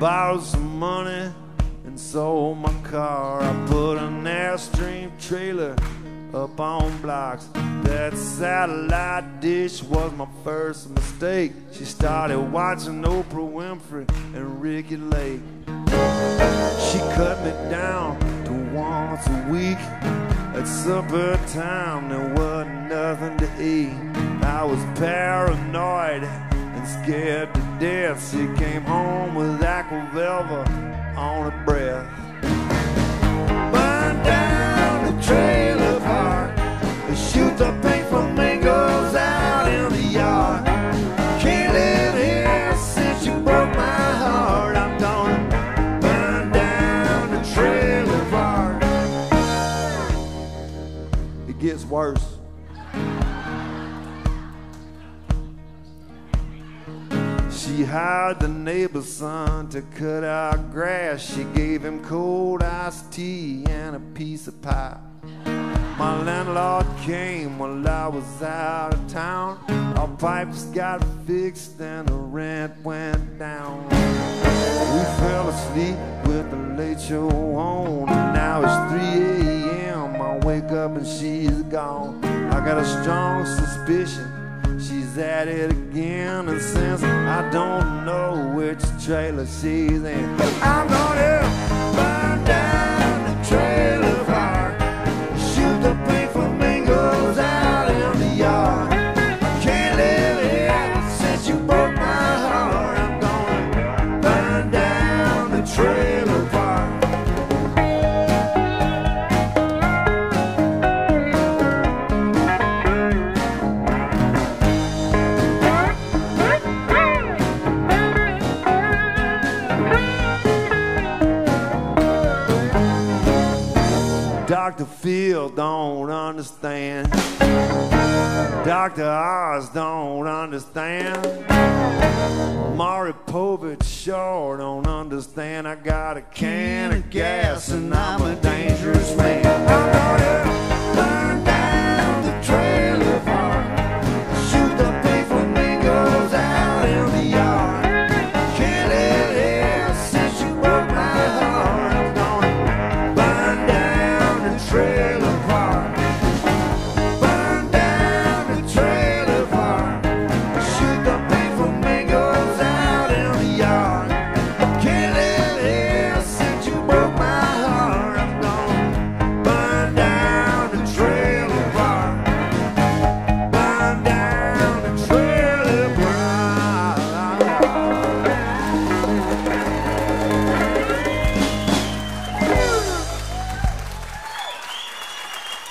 borrowed some money and sold my car. I put an Airstream trailer up on blocks. That satellite dish was my first mistake. She started watching Oprah Winfrey and Ricky Lake. She cut me down to once a week. At supper time there wasn't nothing to eat. I was paranoid and scared to death. She came home with Aqua Velva on her breath. Burn down the trailer park and shoot the paint flamingos out in the yard. Can't live here since you broke my heart. I'm gonna burn down the trailer park. It gets worse. She hired the neighbor's son to cut our grass. She gave him cold iced tea and a piece of pie. My landlord came while I was out of town. Our pipes got fixed and the rent went down. We fell asleep with the late show on. And now it's 3 a.m. I wake up and she's gone. I got a strong suspicion she's at it again, and since I don't know which trailer she's in, I'm gonna burn down the trailer park, shoot the pink flamingos out in the yard. I can't live here since you broke my heart. I'm gonna burn down the trailer park. Dr. Phil don't understand. Dr. Oz don't understand. Mari Povich sure don't understand. I got a can of gas and I'm a dangerous man. I'm gonna burn down the trailer park, shoot the pink flamingos out in the yard. Can't live here since you broke my heart.